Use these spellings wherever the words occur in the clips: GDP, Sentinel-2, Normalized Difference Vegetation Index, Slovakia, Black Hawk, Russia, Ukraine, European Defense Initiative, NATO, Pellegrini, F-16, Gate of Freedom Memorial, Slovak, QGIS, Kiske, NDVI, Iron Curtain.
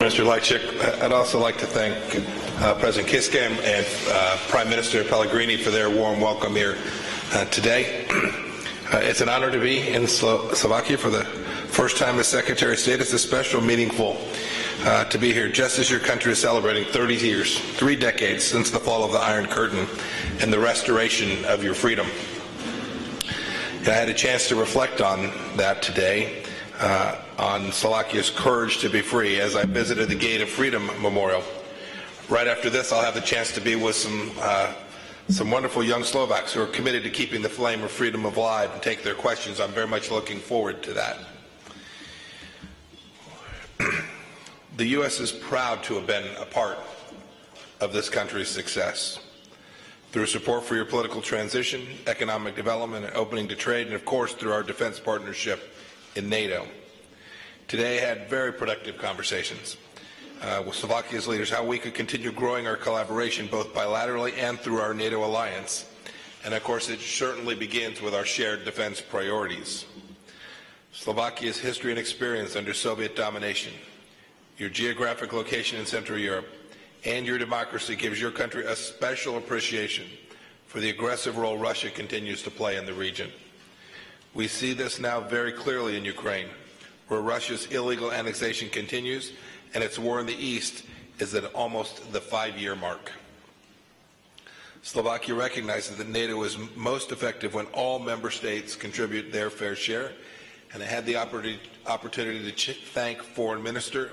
Mr. Lightship, I'd also like to thank President Kiske and Prime Minister Pellegrini for their warm welcome here today. It's an honor to be in Slovakia for the first time as Secretary of State. It's especially meaningful to be here just as your country is celebrating 30 years, 3 decades since the fall of the Iron Curtain and the restoration of your freedom. And I had a chance to reflect on that today, on Slovakia's courage to be free, as I visited the Gate of Freedom Memorial. Right after this, I'll have the chance to be with some wonderful young Slovaks who are committed to keeping the flame of freedom alive and take their questions. I'm very much looking forward to that. The U.S. is proud to have been a part of this country's success. Through support for your political transition, economic development, and opening to trade, and of course through our defense partnership in NATO. Today I had very productive conversations with Slovakia's leaders how we could continue growing our collaboration both bilaterally and through our NATO alliance. And of course it certainly begins with our shared defense priorities. Slovakia's history and experience under Soviet domination, your geographic location in Central Europe, and your democracy gives your country a special appreciation for the aggressive role Russia continues to play in the region. We see this now very clearly in Ukraine, where Russia's illegal annexation continues and its war in the East is at almost the 5-year mark. Slovakia recognizes that NATO is most effective when all member states contribute their fair share, and I had the opportunity to thank Foreign Minister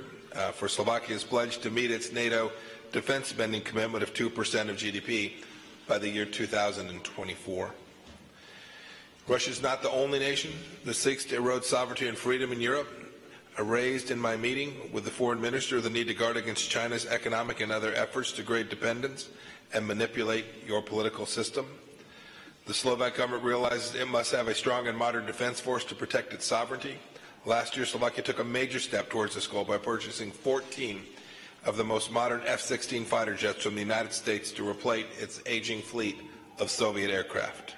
for Slovakia's pledge to meet its NATO defense spending commitment of 2% of GDP by the year 2024. Russia is not the only nation that seeks to erode sovereignty and freedom in Europe. I raised in my meeting with the Foreign Minister the need to guard against China's economic and other efforts to create dependence and manipulate your political system. The Slovak government realizes it must have a strong and modern defense force to protect its sovereignty. Last year, Slovakia took a major step towards this goal by purchasing 14 of the most modern F-16 fighter jets from the United States to replace its aging fleet of Soviet aircraft.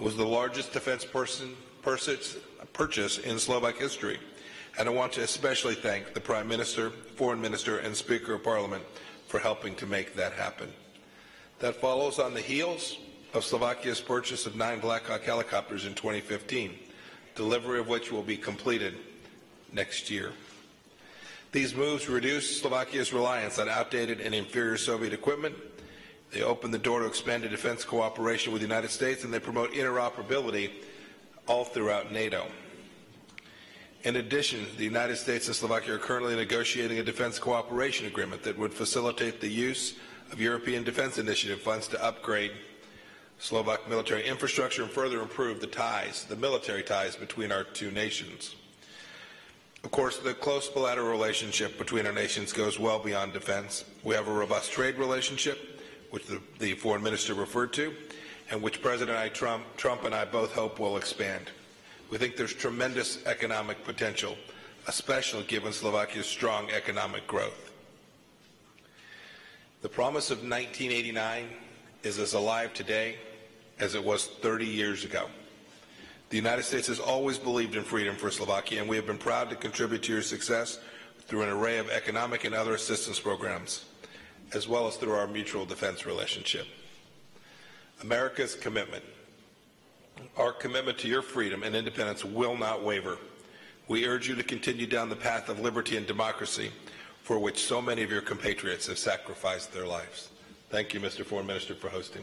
It was the largest defense purchase in Slovak history, and I want to especially thank the Prime Minister, Foreign Minister, and Speaker of Parliament for helping to make that happen. That follows on the heels of Slovakia's purchase of 9 Black Hawk helicopters in 2015, delivery of which will be completed next year. These moves reduce Slovakia's reliance on outdated and inferior Soviet equipment. They open the door to expanded defense cooperation with the United States, and they promote interoperability all throughout NATO. In addition, the United States and Slovakia are currently negotiating a defense cooperation agreement that would facilitate the use of European Defense Initiative funds to upgrade Slovak military infrastructure and further improve the ties, the military ties between our two nations. Of course, the close bilateral relationship between our nations goes well beyond defense. We have a robust trade relationship, which the Foreign Minister referred to, and which President Trump and I both hope will expand. We think there's tremendous economic potential, especially given Slovakia's strong economic growth. The promise of 1989 is as alive today as it was 30 years ago. The United States has always believed in freedom for Slovakia, and we have been proud to contribute to your success through an array of economic and other assistance programs, as well as through our mutual defense relationship. America's commitment, our commitment to your freedom and independence will not waver. We urge you to continue down the path of liberty and democracy for which so many of your compatriots have sacrificed their lives. Thank you, Mr. Foreign Minister, for hosting.